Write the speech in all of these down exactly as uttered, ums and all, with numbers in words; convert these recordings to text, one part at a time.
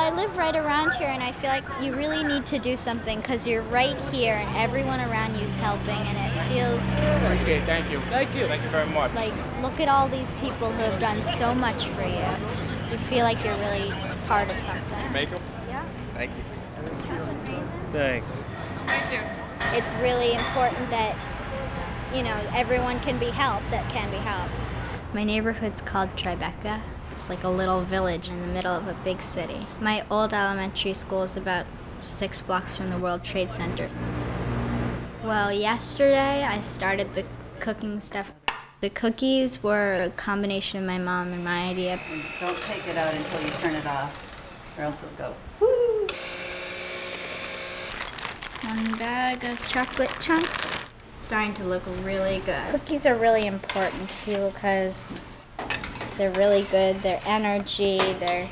I live right around here and I feel like you really need to do something because you're right here and everyone around you is helping and it feels... Appreciate it, thank you. Thank you. Thank you very much. Like, look at all these people who have done so much for you. So you feel like you're really part of something. You make them? Yeah. Thank you. That's amazing. Thanks. Thank you. It's really important that, you know, everyone can be helped that can be helped. My neighborhood's called Tribeca. It's like a little village in the middle of a big city. My old elementary school is about six blocks from the World Trade Center. Well, yesterday I started the cooking stuff. The cookies were a combination of my mom and my idea. And don't take it out until you turn it off, or else it'll go, woo! One bag of chocolate chunks. It's starting to look really good. Cookies are really important to you because they're really good, their energy, their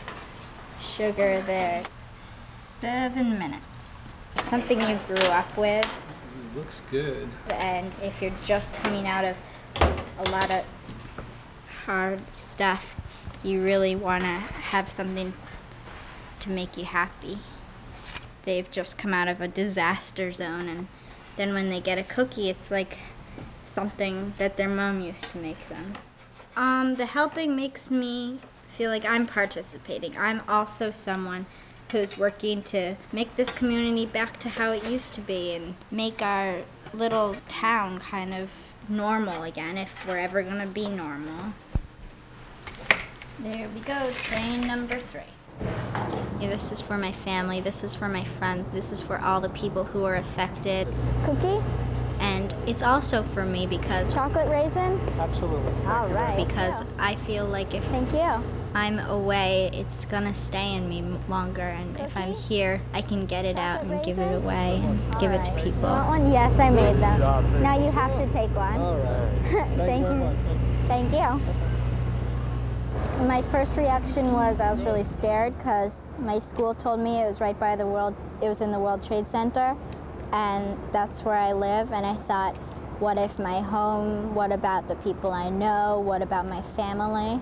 sugar, their... Seven minutes. Something you grew up with. It looks good. And if you're just coming out of a lot of hard stuff, you really want to have something to make you happy. They've just come out of a disaster zone, and then when they get a cookie, it's like something that their mom used to make them. Um, the helping makes me feel like I'm participating. I'm also someone who's working to make this community back to how it used to be and make our little town kind of normal again, if we're ever going to be normal. There we go, train number three. Yeah, this is for my family, this is for my friends, this is for all the people who are affected. Cookie? And it's also for me because... Chocolate raisin? Absolutely. All right. Because I feel like if Thank you. I'm away, it's going to stay in me longer. And Cookie? If I'm here, I can get it Chocolate out and raisin? Give it away and All give right. it to people. Want one? Yes, I made them. Now you have to take one. All right. Thank, Thank you. Much. Thank you. My first reaction was I was really scared because my school told me it was right by the world, it was in the World Trade Center. And that's where I live, and I thought, what if my home, what about the people I know, what about my family?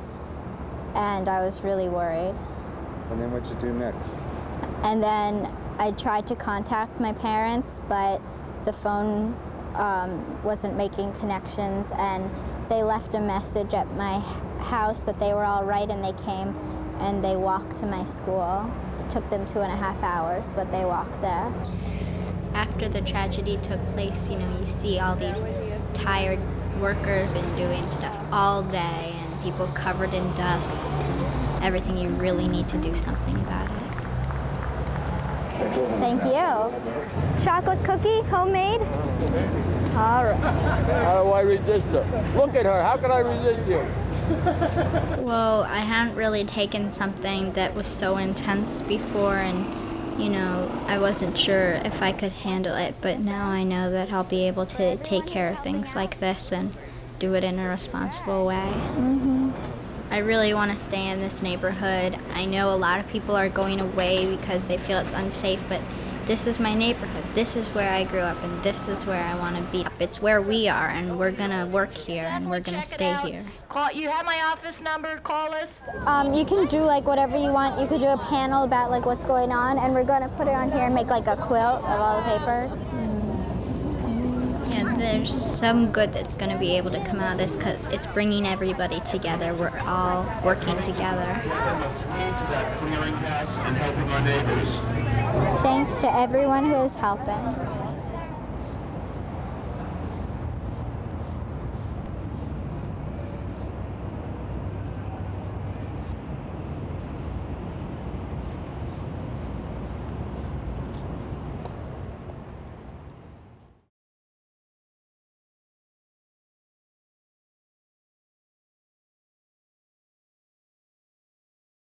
And I was really worried. And then what'd you do next? And then I tried to contact my parents, but the phone um, wasn't making connections, and they left a message at my house that they were all right, and they came and they walked to my school. It took them two and a half hours, but they walked there. After the tragedy took place, you know, you see all these tired workers been doing stuff all day and people covered in dust. Everything, you really need to do something about it. Thank you. Chocolate cookie, homemade? All right. How do I resist her? Look at her, how can I resist you? Well, I hadn't really taken something that was so intense before, and you know, I wasn't sure if I could handle it, but now I know that I'll be able to take care of things like this and do it in a responsible way. Mm-hmm. I really want to stay in this neighborhood. I know a lot of people are going away because they feel it's unsafe, but this is my neighborhood. This is where I grew up, and this is where I want to be. It's where we are, and we're going to work here, and we're going to stay here. Call, you have my office number. Call us. Um, you can do, like, whatever you want. You could do a panel about, like, what's going on, and we're going to put it on here and make, like, a quilt of all the papers. Yeah, there's some good that's going to be able to come out of this because it's bringing everybody together. We're all working together. Thanks to everyone who is helping.